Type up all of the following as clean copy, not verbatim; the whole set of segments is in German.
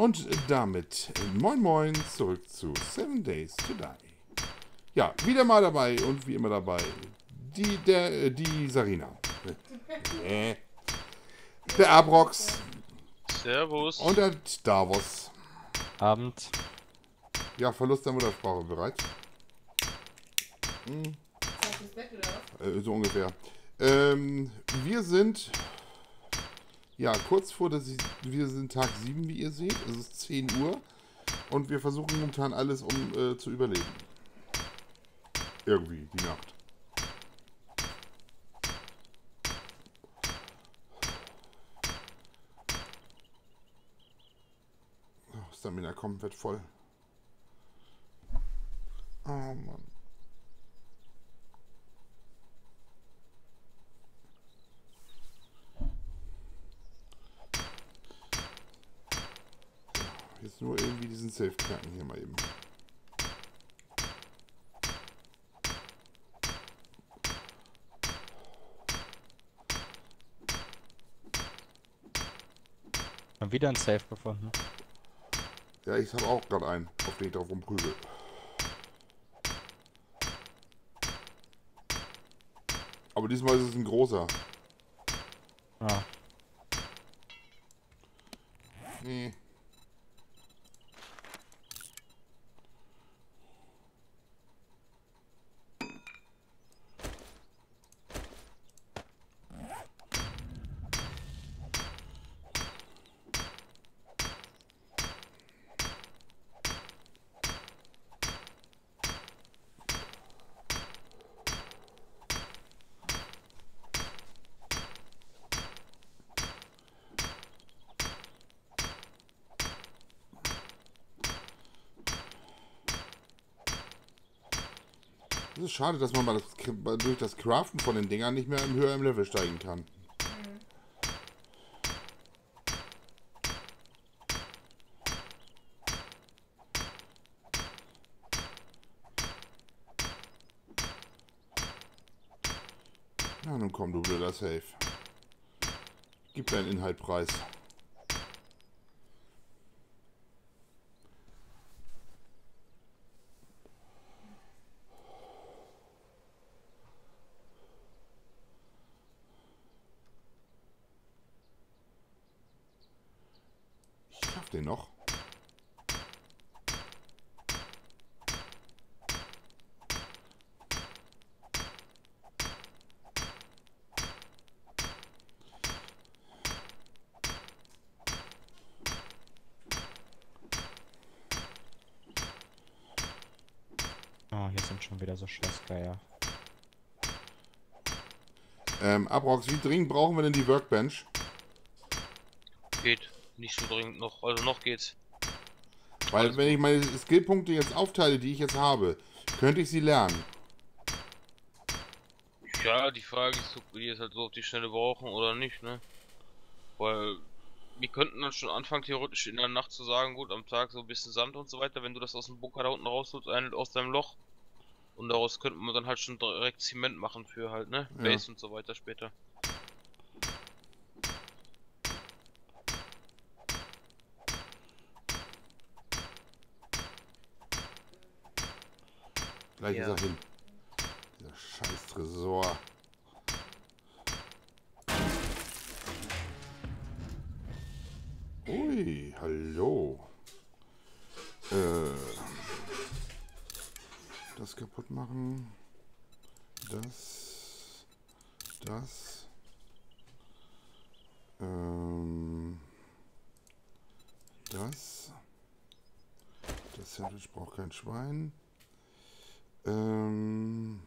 Und damit moin moin zurück zu 7 Days to Die. Ja, wieder mal dabei und wie immer dabei die Sarina. Der Abrox. Servus. Und der Davos. Abend. Ja, Verlust der Muttersprache bereits. Hm. So ungefähr. Wir sind... Ja, kurz vor der... Wir sind Tag 7, wie ihr seht. Es ist 10 Uhr. Und wir versuchen momentan alles, um zu überleben. Irgendwie, die Nacht. Oh, Stamina kommt, wird voll. Oh Mann. Jetzt nur irgendwie diesen Safe-Knacken hier mal eben. Mal wieder ein Safe gefunden. Ja, ich habe auch gerade einen, auf den ich drauf rumprügel. Aber diesmal ist es ein großer. Ja. Nee. Es ist schade, dass man mal durch das Craften von den Dingern nicht mehr höher im Level steigen kann. Na nun komm, du blöder Safe. Gib deinen Inhalt preis. Den noch. Oh, hier sind schon wieder so Schlossgeier. Abrox, wie dringend brauchen wir denn die Workbench? Geht. Nicht so dringend noch, also noch geht's. Weil alles wenn gut. Ich meine Skillpunkte jetzt aufteile, die ich jetzt habe, könnte ich sie lernen. Ja, die Frage ist, ob wir die jetzt halt so auf die Schnelle brauchen oder nicht, ne? Weil wir könnten dann schon anfangen, theoretisch in der Nacht zu sagen, gut, am Tag so ein bisschen Sand und so weiter, wenn du das aus dem Bunker da unten rausholst, aus deinem Loch. Und daraus könnten wir dann halt schon direkt Zement machen für halt, ne? Ja. Base und so weiter später. Gleich ja. Ist er hin. Dieser scheiß Tresor. Ui, hallo. Das kaputt machen. Das. Das. Das Sandwich braucht kein Schwein. Die kann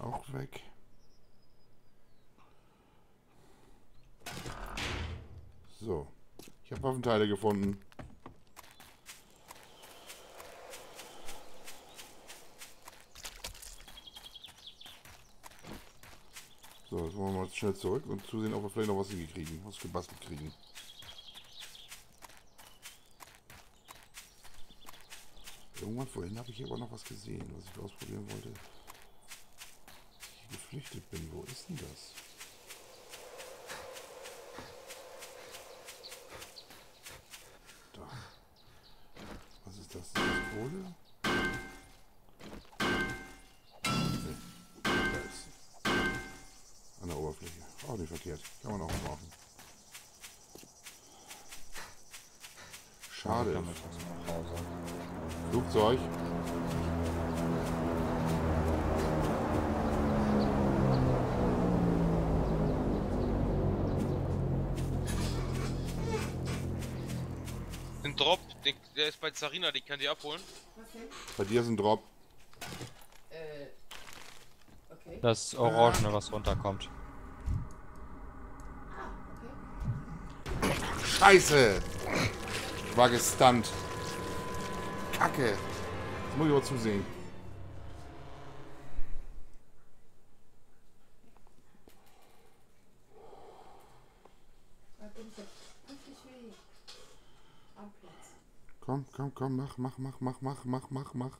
auch weg. So, ich habe Waffenteile gefunden. So, jetzt wollen wir mal schnell zurück und zusehen, ob wir vielleicht noch was hingekriegen, was gebastelt kriegen. Irgendwann vorhin habe ich aber noch was gesehen, was ich ausprobieren wollte. Als ich geflüchtet bin, wo ist denn das? nicht verkehrt. Kann man auch umbrauchen. Schade. Flugzeug. Ein Drop, der ist bei Sarina, die kann die abholen. Was denn? Bei dir ist ein Drop. Okay. Das Orangene, was runterkommt. Ah, okay. Scheiße! Ich war gestunt. Kacke. Jetzt muss ich aber zusehen. Komm, komm, komm, mach.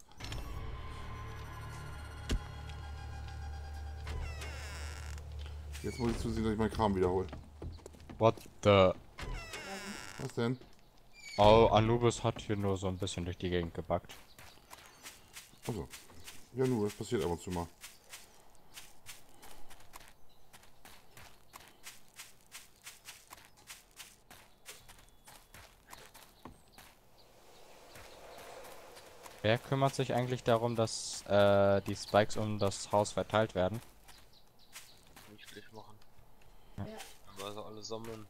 Jetzt muss ich zusehen, dass ich meinen Kram wiederhole. What the? Was denn? Oh, Anubis hat hier nur so ein bisschen durch die Gegend gebackt. Also, ja, nur, das passiert ab und zu mal. Wer kümmert sich eigentlich darum, dass die Spikes um das Haus verteilt werden? Nicht machen. Ja. Also alle sammeln.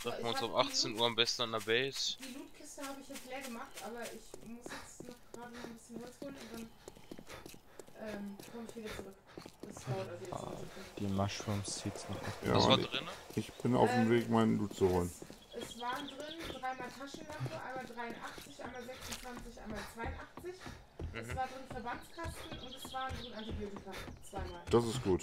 Treffen wir uns um 18 Uhr am besten an der Base. Die Lootkiste habe ich jetzt leer gemacht, aber ich muss jetzt noch gerade ein bisschen Holz holen und dann komme ich wieder zurück. Das dauert also jetzt die Mushroom Seeds noch. Ja, was war drin? Ich bin auf dem Weg, meinen Loot zu holen. Es waren drin dreimal Taschenlampe, einmal 83, einmal 26, einmal 82. Es war drin Verbandskasten und es waren drin Antibiotika. Zweimal. Das ist gut.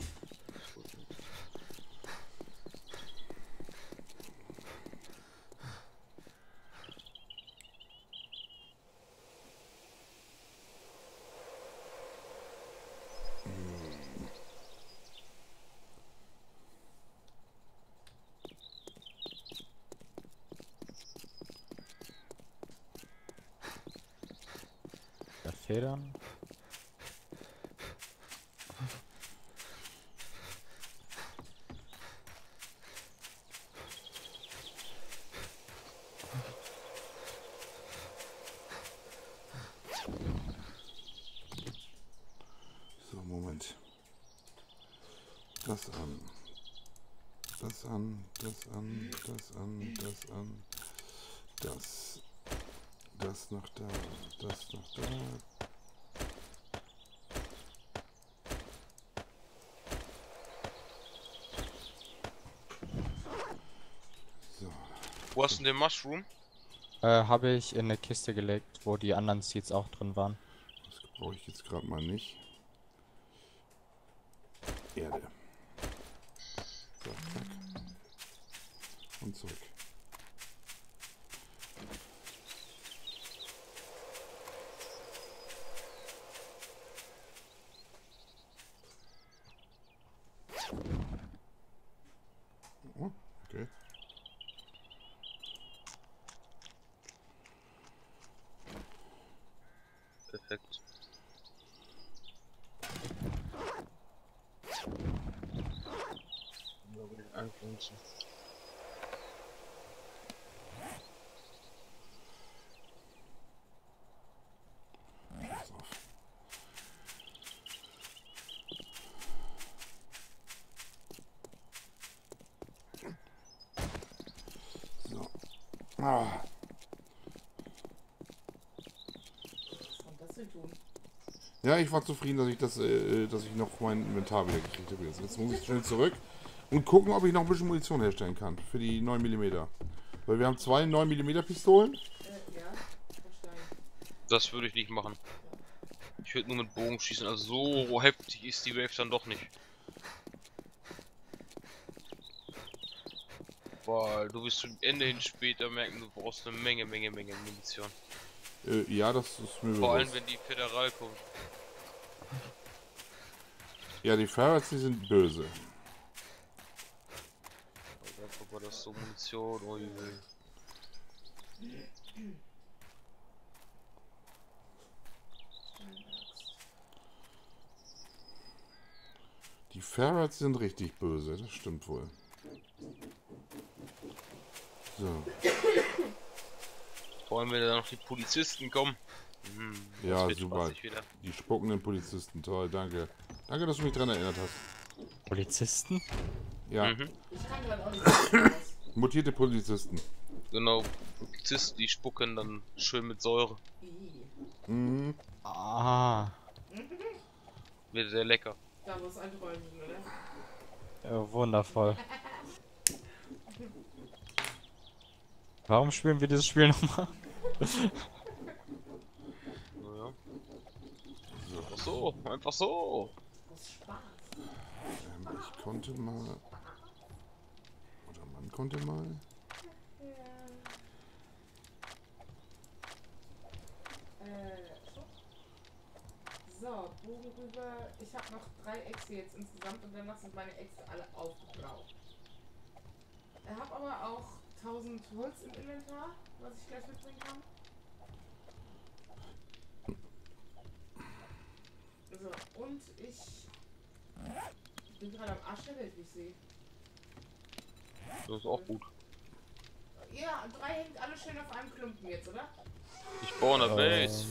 Federn. So, Moment. Das an. Das an, das an, das an, das an. Das. Das noch da, das noch da. Wo hast du den Mushroom? Habe ich in eine Kiste gelegt, wo die anderen Seeds auch drin waren. Das brauche ich jetzt gerade mal nicht. Erde. So, zack. Und zurück. Ah. Ja, ich war zufrieden, dass ich dass ich noch mein Inventar wieder gekriegt habe. Jetzt muss ich schnell zurück und gucken, ob ich noch ein bisschen Munition herstellen kann für die 9mm. Weil wir haben zwei 9mm Pistolen. Ja, wahrscheinlich. Das würde ich nicht machen. Ich würde nur mit Bogen schießen, also so heftig ist die Wave dann doch nicht. Weil du wirst zum Ende hin später merken, du brauchst eine Menge Munition. Ja, das ist mir bewusst. Vor allem, wenn die Federal kommt. Ja, die Ferrets, die sind böse. Aber das ist so Munition, oh je. Die Ferrets sind richtig böse, das stimmt wohl. So. Vor allem, wenn da noch die Polizisten kommen. Hm, ja, super. Die spuckenden Polizisten, toll, danke. Danke, dass du mich dran erinnert hast. Polizisten? Ja. Mhm. Mutierte Polizisten. Genau, Polizisten, die spucken dann schön mit Säure. Mhm. Ah. Wird sehr lecker. Da muss ein Träumchen, oder? Ja, wundervoll. Warum spielen wir dieses Spiel nochmal? Naja. So. Einfach so, einfach so. Ich konnte mal. Oder man konnte mal. So, Bogen rüber. Ich habe noch 3 Äxte jetzt insgesamt und danach sind meine Äxte alle aufgebraucht. Ich habe aber auch 1000 Holz im Inventar, was ich gleich mitbringen kann. So, und ich bin gerade am Arsch der Welt, wie ich sehe. Das ist auch gut. Ja, 3 hängt alle schön auf einem Klumpen jetzt, oder? Ich baue eine Base.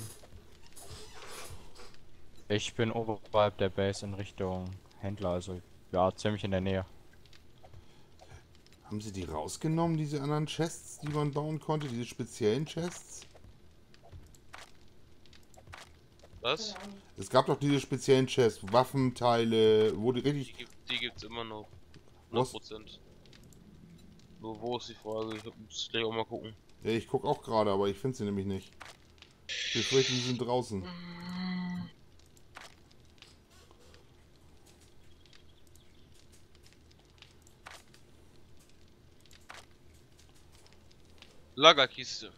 Ich bin oberhalb der Base in Richtung Händler, also ja, ziemlich in der Nähe. Haben sie die rausgenommen, diese anderen Chests, die man bauen konnte? Diese speziellen Chests? Was? Es gab doch diese speziellen Chests, Waffenteile, wo die richtig... Die gibt's immer noch. 100%. Nur wo ist die Frage? Ich muss gleich auch mal gucken. Ja, ich guck auch gerade, aber ich finde sie nämlich nicht. Die sind draußen. Lagerkiste.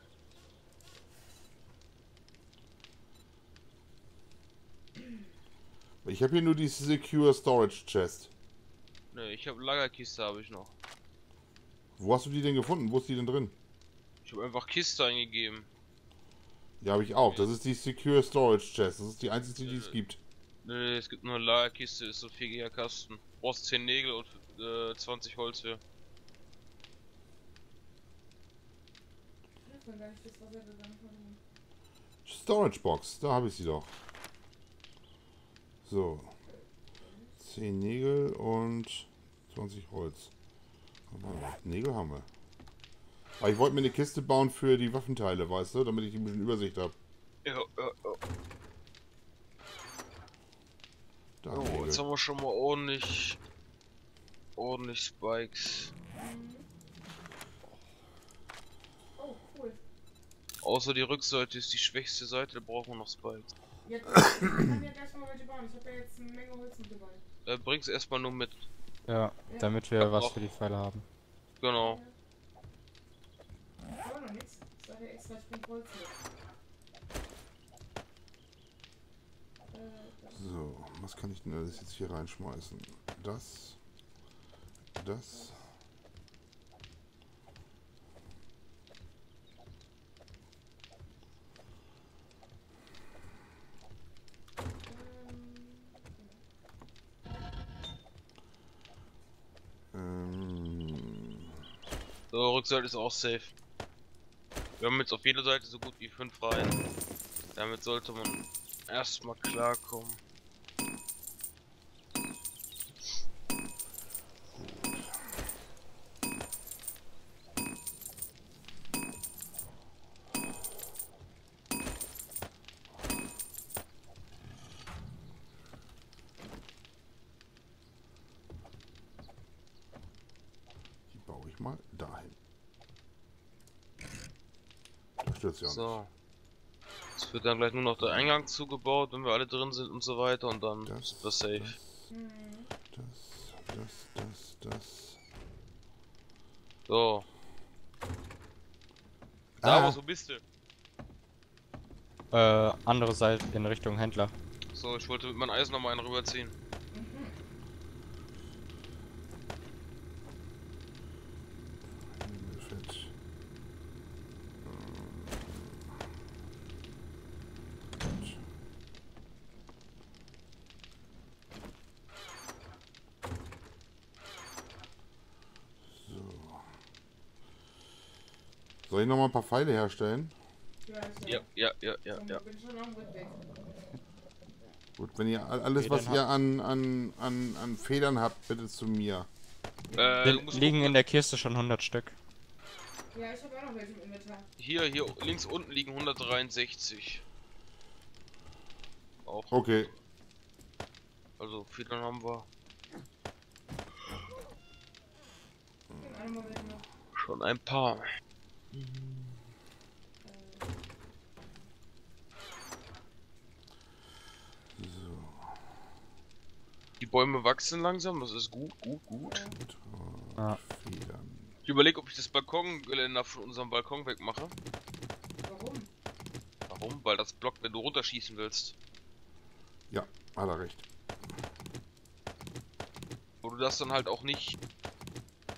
Ich habe hier nur die Secure Storage Chest. Ne, ich habe Lagerkiste, habe ich noch. Wo hast du die denn gefunden? Wo ist die denn drin? Ich habe einfach Kiste eingegeben. Ja, habe ich auch. Das ist die Secure Storage Chest. Das ist die einzige, die es gibt. Ne, es gibt nur eine Lagerkiste. Ist so 4er Kasten. Du brauchst 10 Nägel und 20 Holz für. Storage Box, da habe ich sie doch. So. 10 Nägel und 20 Holz. Nägel haben wir. Aber ich wollte mir eine Kiste bauen für die Waffenteile, weißt du, damit ich ein bisschen Übersicht habe. Ja. Da oh, jetzt haben wir schon mal ordentlich Spikes. Außer die Rückseite ist die schwächste Seite, da brauchen wir noch Spikes. Jetzt kann ich ja gleich mal welche bauen. Ich habe ja jetzt eine Menge Holz mit dabei. Bring's erstmal nur mit. Ja, damit wir was für die Pfeile haben. Genau. Ich brauche noch nichts. Ich sage extra, ich bring Holz mit. So, was kann ich denn alles jetzt hier reinschmeißen? Das. So, Rückseite ist auch safe. Wir haben jetzt auf jeder Seite so gut wie 5 Reihen. Damit sollte man erstmal klarkommen. So. Es wird dann gleich nur noch der Eingang zugebaut, wenn wir alle drin sind und so weiter und dann ist das safe. Das. So. Davos, wo bist du? Andere Seite in Richtung Händler. So, ich wollte mit meinem Eisen nochmal einen rüberziehen. Soll ich nochmal ein paar Pfeile herstellen? Ja. Gut, wenn ihr alles, Federn was ihr an Federn habt, bitte zu mir. Liegen in der Kiste schon 100 Stück. Ja, ich habe auch noch welche im Inventar. Hier links unten liegen 163. Auch. Okay. Also Federn haben wir. Schon ein paar. So. Die Bäume wachsen langsam, das ist gut. Ja. Ich überlege, ob ich das Balkongeländer von unserem Balkon wegmache. Warum? Weil das blockt, wenn du runterschießen willst. Ja, hat er recht. Wo du das dann halt auch nicht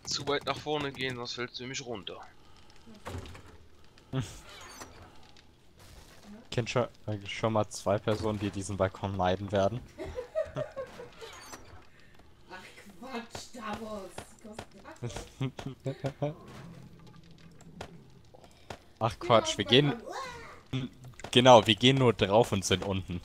zu weit nach vorne gehen, sonst fällst du nämlich runter. Ich kenne schon mal zwei Personen, die diesen Balkon meiden werden. Ach Quatsch, Davos! Ach Quatsch, wir gehen... Genau, wir gehen nur drauf und sind unten.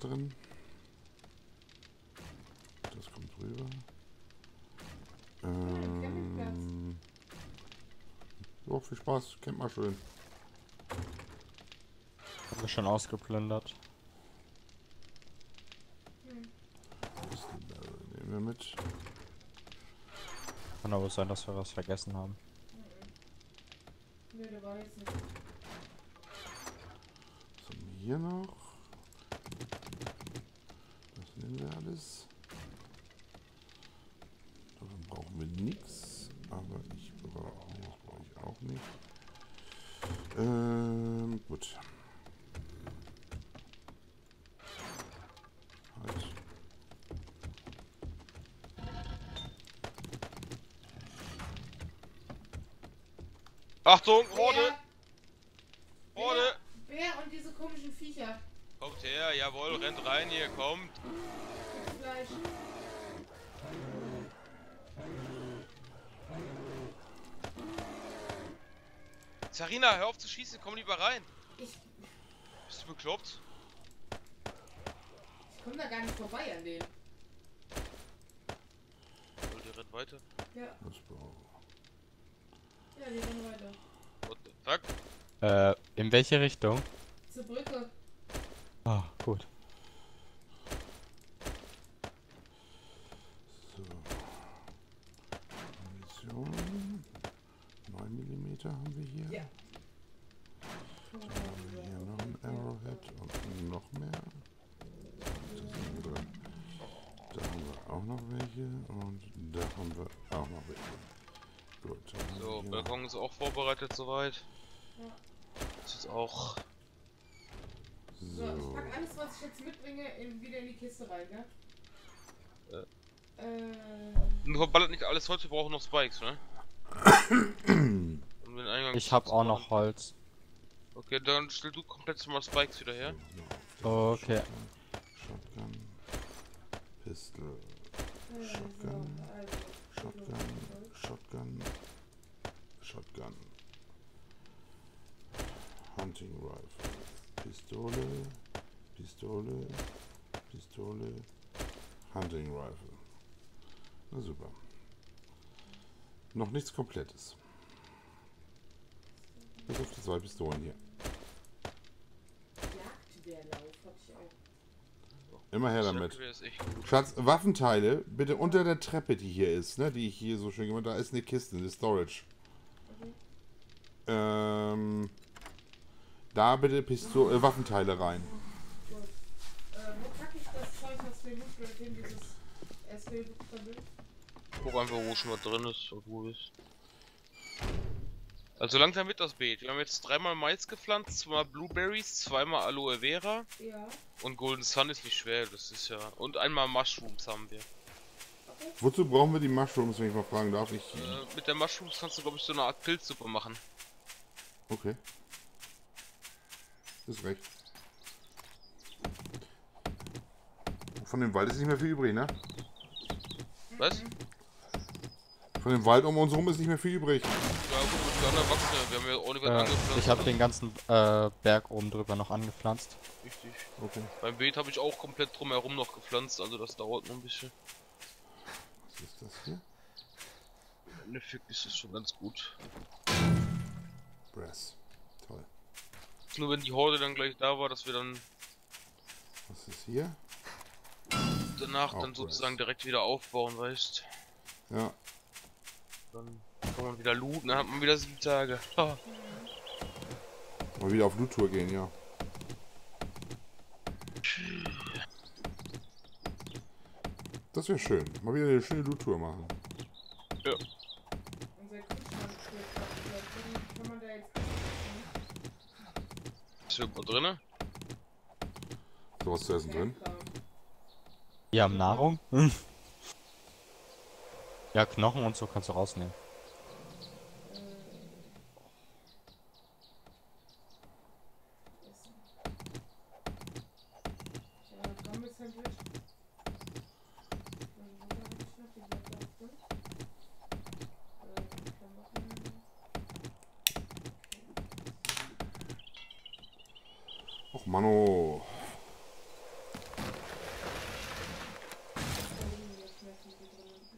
Drin. Das kommt rüber. So, viel Spaß, kennt mal schön. Haben wir schon ausgeplündert. Nehmen wir mit. Kann aber sein, dass wir was vergessen haben. Nee, da war jetzt nicht. Was haben wir hier noch? Alles. Davon brauchen wir nichts, aber ich brauche auch nicht. Gut. Halt. Achtung, Horde! Horde! Bär und diese komischen Viecher. Kommt her, jawohl, rennt rein hier, kommt. Sarina, hör auf zu schießen, komm lieber rein. Bist du bekloppt? Ich komm da gar nicht vorbei an denen. Oh, die rennen weiter? Ja. Ja, die rennen weiter. What the fuck? In welche Richtung? Zur Brücke. Ah, gut. Auch vorbereitet soweit. Ja. Das ist auch. So, ich pack alles, was ich jetzt mitbringe, wieder in die Kiste rein, gell? Ja? Nur ballert nicht alles Holz, wir brauchen noch Spikes, ne? Und den Eingang ich hab auch noch Holz. Okay, dann stell du komplett mal Spikes wieder her. Okay. Shotgun. Pistol. Shotgun. Shotgun. Shotgun. Shotgun, Hunting Rifle, Pistole, Hunting Rifle. Na super. Noch nichts Komplettes. Bis auf die 2 Pistolen hier. Immer her damit. Schatz, Waffenteile, bitte unter der Treppe, die hier ist, ne, die ich hier so schön gemacht habe. Da ist eine Kiste, eine Storage. Da bitte Waffenteile rein. Gut. Wo packe ich das Zeug, was wir mitbringen, dieses SW-Buch? Guck einfach, wo schon was drin ist und wo ist. Also langsam wird das Beet. Wir haben jetzt 3-mal Mais gepflanzt, 2-mal Blueberries, 2-mal Aloe Vera. Ja. Und Golden Sun ist nicht schwer, das ist ja... Und 1-mal Mushrooms haben wir. Okay. Wozu brauchen wir die Mushrooms, wenn ich mal fragen darf? Ich... mit der Mushrooms kannst du, glaube ich, so eine Art Pilzsuppe machen. Okay. Ist recht. Von dem Wald ist nicht mehr viel übrig, ne? Was? Von dem Wald um uns rum ist nicht mehr viel übrig. Ja gut, wir haben ja angepflanzt. Ich habe den ganzen Berg oben drüber noch angepflanzt. Richtig. Okay. Beim Beet habe ich auch komplett drumherum noch gepflanzt, also das dauert noch ein bisschen. Was ist das hier? Im Endeffekt ist das schon ganz gut. Brass. Toll. Nur wenn die Horde dann gleich da war, dass wir dann... Was ist hier? Danach auch dann sozusagen direkt wieder aufbauen, weißt du? Ja. Dann kann man wieder looten, dann hat man wieder 7 Tage. Mal wieder auf Loot-Tour gehen, ja. Das wäre schön. Mal wieder eine schöne Loot-Tour machen. Ja. Ist irgendwo drin? So, was zu essen drin? Wir haben Nahrung. Ja, Knochen und so kannst du rausnehmen. Och, Mano.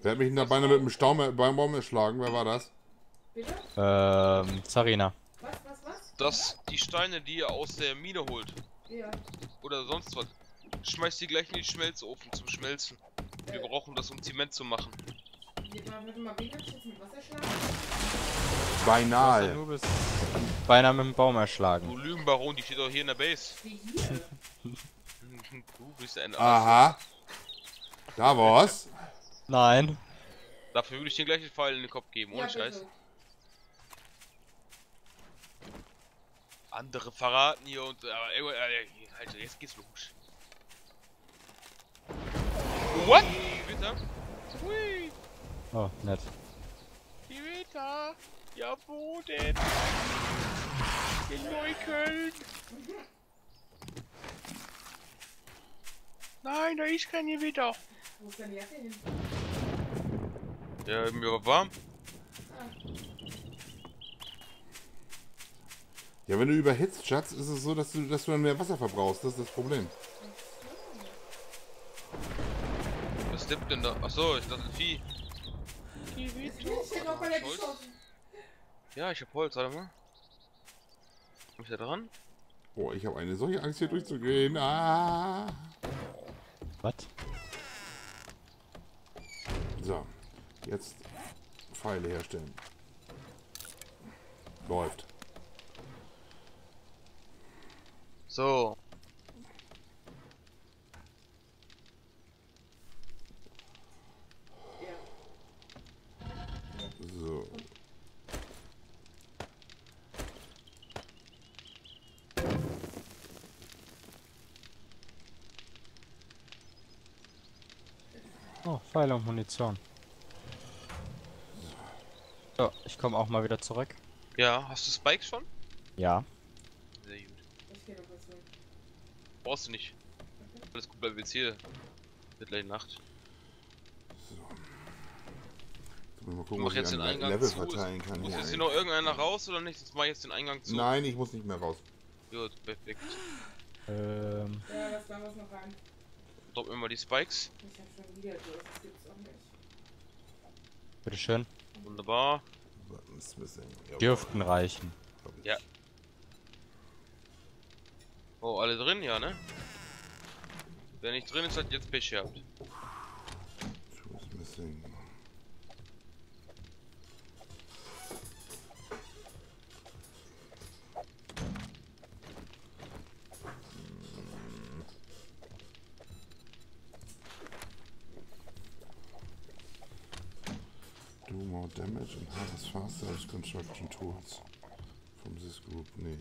Wer hat mich denn da beinahe mit dem Staumbaum erschlagen? Wer war das? Bitte? Sarina. Was? Das, die Steine, die ihr aus der Mine holt. Ja. Oder sonst was. Schmeißt die gleich in den Schmelzofen zum Schmelzen. Wir brauchen das, um Zement zu machen. Beinahe. Beinahe mit dem Baum erschlagen. Du Lügenbaron, die steht doch hier in der Base. Wie hier? Du bist ein Arsch. Aha. Davos. Nein. Dafür würde ich den gleichen Pfeil in den Kopf geben, ohne Scheiß. Andere verraten hier und... Also jetzt geht's los. What? Die Witter. Hui. Oh, nett. Die Witter. Ja, wo denn? In Neukölln. Nein, da ist kein Gewitter. Wo ist denn die Jacke hin? Ja, mir war warm. Ja, wenn du überhitzt, Schatz, ist es so, dass du dann mehr Wasser verbrauchst. Das ist das Problem. Was tippt denn da? Achso, ich dachte, ein Vieh. Ja, ich hab Holz, warte mal. Komm ich da dran? Oh, ich habe eine solche Angst, hier durchzugehen. Ah. Was? So. Jetzt Pfeile herstellen. Läuft. So. So. Oh, Pfeile und Munition. Ja, ich komme auch mal wieder zurück. Ja, hast du Spikes schon? Ja. Sehr gut. Brauchst du nicht. Alles gut, bleiben jetzt hier. Wird gleich Nacht. So. Mal gucken, ich mach jetzt den Eingang zu. Muss jetzt hier noch irgendeiner raus oder nicht? Jetzt mach ich jetzt den Eingang zu. Nein, ich muss nicht mehr raus. Gut, perfekt. Ja, das kann was noch rein. Drop mir mal die Spikes. Ich hab schon wieder durch, das gibt's auch nicht. Bitteschön. Wunderbar. Dürften reichen. Ja. Oh, alle drin? Ja, ne? Wer nicht drin ist, hat jetzt Pech gehabt. more damage and has faster as construction tools from this group. Nee.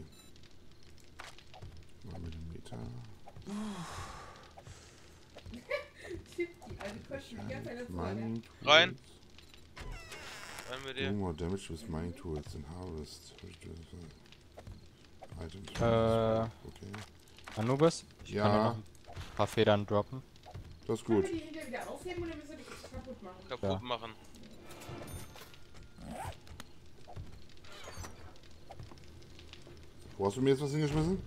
Mal Millimeter. Rein! Rein mit dir. More damage with mine tools and harvest. Items. Okay. Anubis? Ich kann noch ein paar Federn droppen. Das ist gut. Kannst du die hinterher wieder aufheben oder willst du die kaputt machen? Kaputt machen. Wo hast du mir jetzt was hingeschmissen?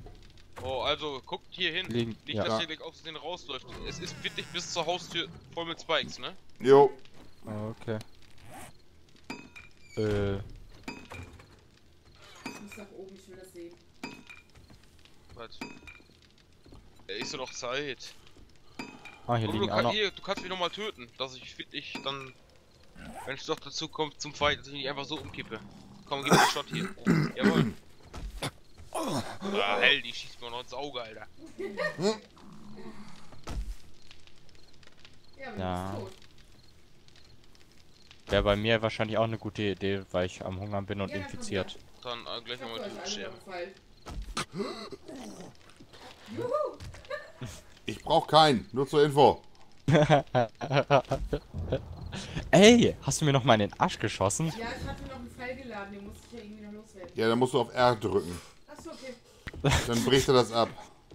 Oh, also guckt hier hin. Nicht, dass hier gleich auf den rausläuft. Es ist wirklich bis zur Haustür voll mit Spikes, ne? Jo. Okay. Ich muss nach oben, ich will das sehen. Was? Da ist ja noch Zeit. Ah, hier liegen auch noch. Hier, du kannst mich nochmal töten, dass ich wirklich dann, wenn es doch dazu kommt zum Fight, dass ich nicht einfach so umkippe. Komm, gib mir einen Shot hier. Jawohl. Ah, hell, die schießt mir noch ins Auge, Alter. Ja. Wäre bei mir wahrscheinlich auch eine gute Idee, weil ich am Hungern bin und infiziert. Dann gleich nochmal töten sterben. Ich brauch keinen, nur zur Info. Ey, hast du mir noch mal in den Arsch geschossen? Ja, ich hatte noch einen Pfeil geladen, den musste ich ja irgendwie noch loswerden. Ja, dann musst du auf R drücken. Achso, okay. Dann bricht er das ab.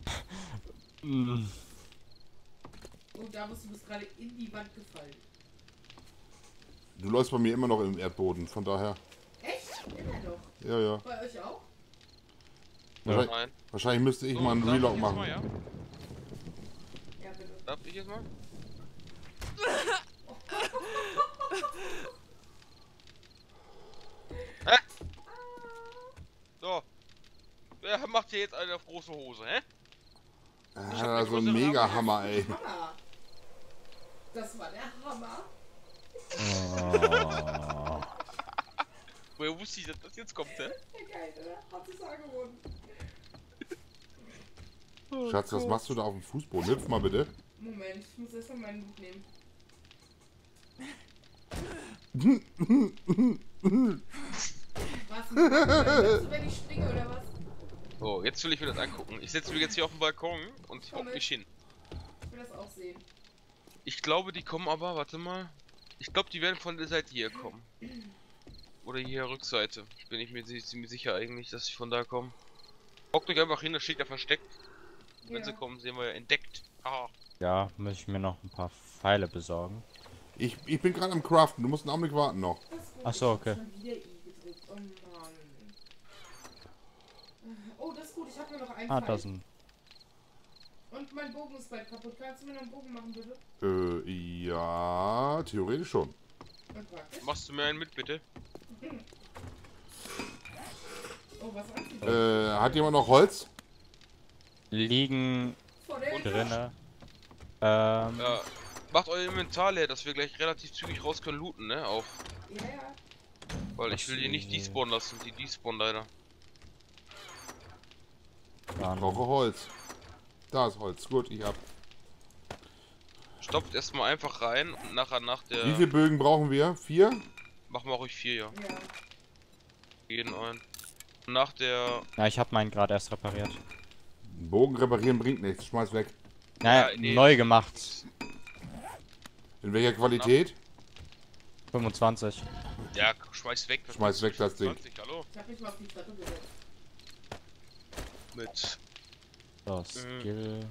Oh, Davos, du bist gerade in die Wand gefallen. Du läufst bei mir immer noch im Erdboden, von daher. Echt? Immer doch. Ja, ja. Bei euch auch? Wahrscheinlich, nein. Wahrscheinlich müsste ich so, mal einen Reload machen. Mal, ja? Darf ich jetzt mal? Hä? So. Wer macht hier jetzt eine auf große Hose, hä? Ja, so ein Mega-Hammer, ey. Das war der Hammer. Oh. Woher wusste ich, dass das jetzt kommt, hä? Geil, oder? Hat sich's angeboten. Oh, Schatz, was machst du da auf dem Fußboden? Hüpf mal bitte. Moment, ich muss erst mal meinen Hut nehmen. Was? Glaubst du, wenn ich springe oder was? So, jetzt will ich mir das angucken. Ich setze mich jetzt hier auf den Balkon und ich hau mich hin. Ich will das auch sehen. Ich glaube, die kommen aber, warte mal. Ich glaube, die werden von der Seite hier kommen. Oder hier Rückseite. Bin ich mir ziemlich sicher eigentlich, dass sie von da kommen. Hockt euch einfach hin, das steht ja versteckt. Wenn sie kommen, sehen wir ja entdeckt. Ah. Ja, muss ich mir noch ein paar Pfeile besorgen. Ich bin gerade am Craften, du musst einen Augenblick warten noch. Achso, okay. Oh, das ist gut, ich hab nur noch einen Pfeil. Ah, das ist ein... Und mein Bogen ist bald kaputt. Kannst du mir noch einen Bogen machen, bitte? Ja, theoretisch schon. Machst du mir einen mit, bitte? Oh, was anzieht? Hat jemand noch Holz? Liegen drinne. Ja, macht euer Inventar leer, dass wir gleich relativ zügig raus können looten, ne? Auf. Ja, ja. Weil ich will die nicht despawnen lassen, die despawnen leider. Ich brauche Holz. Da ist Holz, gut, ich hab. Stopft erstmal einfach rein und nachher nach der. Wie viele Bögen brauchen wir? 4? Machen wir ruhig 4, ja. Jeden einen. Nach der. Na, ich hab meinen gerade erst repariert. Bogen reparieren bringt nichts, schmeiß weg. Naja, nee. Neu gemacht. In welcher Qualität? 25. Ja, schmeiß weg. Schmeiß weg das Ding. 20, hallo? Ich hab mich mal auf die Treppe gesetzt. Mit. So, Skill.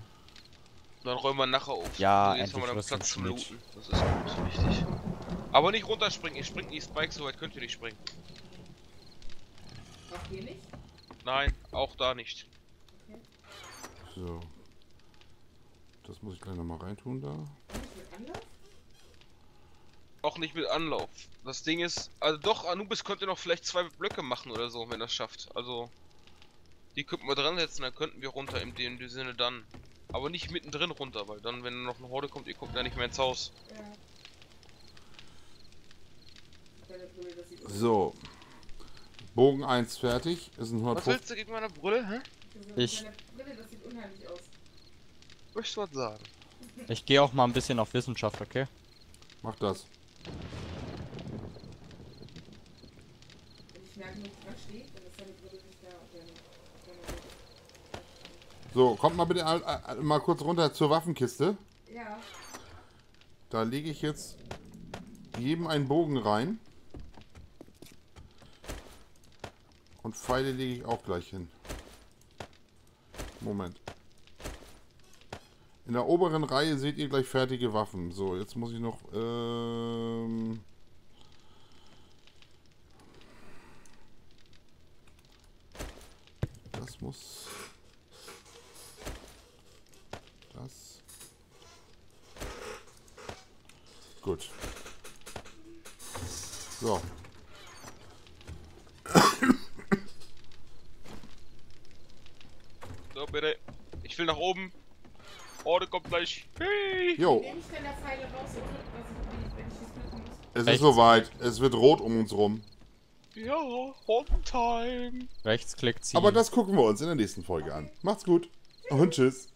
Dann räumen wir nachher auf. Ja, also jetzt haben wir dann Platz zum Looten. Das ist gut, wichtig. Aber nicht runterspringen, ich springe die Spikes, so weit könnt ihr nicht springen. Auch hier nicht? Nein, auch da nicht. So. Das muss ich gleich nochmal reintun da. Nicht mit Anlauf? Auch nicht mit Anlauf. Das Ding ist. Also doch, Anubis könnte noch vielleicht 2 Blöcke machen oder so, wenn das schafft. Also. Die könnten wir dran setzen, dann könnten wir runter in dem Sinne dann. Aber nicht mittendrin runter, weil dann, wenn noch eine Horde kommt, ihr kommt ja nicht mehr ins Haus. Ja. So. Bogen 1 fertig. Ist ein 100. Was willst du gegen meine Brille, hä? Ich. Das sieht unheimlich aus. Möchtest du was sagen? Ich gehe auch mal ein bisschen auf Wissenschaft, okay? Mach das. So, kommt mal bitte mal kurz runter zur Waffenkiste. Ja. Da lege ich jetzt jedem einen Bogen rein. Und Pfeile lege ich auch gleich hin. Moment. In der oberen Reihe seht ihr gleich fertige Waffen. So, jetzt muss ich noch... das muss... Das... Gut. So. So, bitte. Ich will nach oben. Oh, der kommt gleich. Hey. Jo. Es ist soweit. Es wird rot um uns rum. Ja, Home-Time. Rechtsklick ziehen. Aber das gucken wir uns in der nächsten Folge an. Macht's gut. Und tschüss.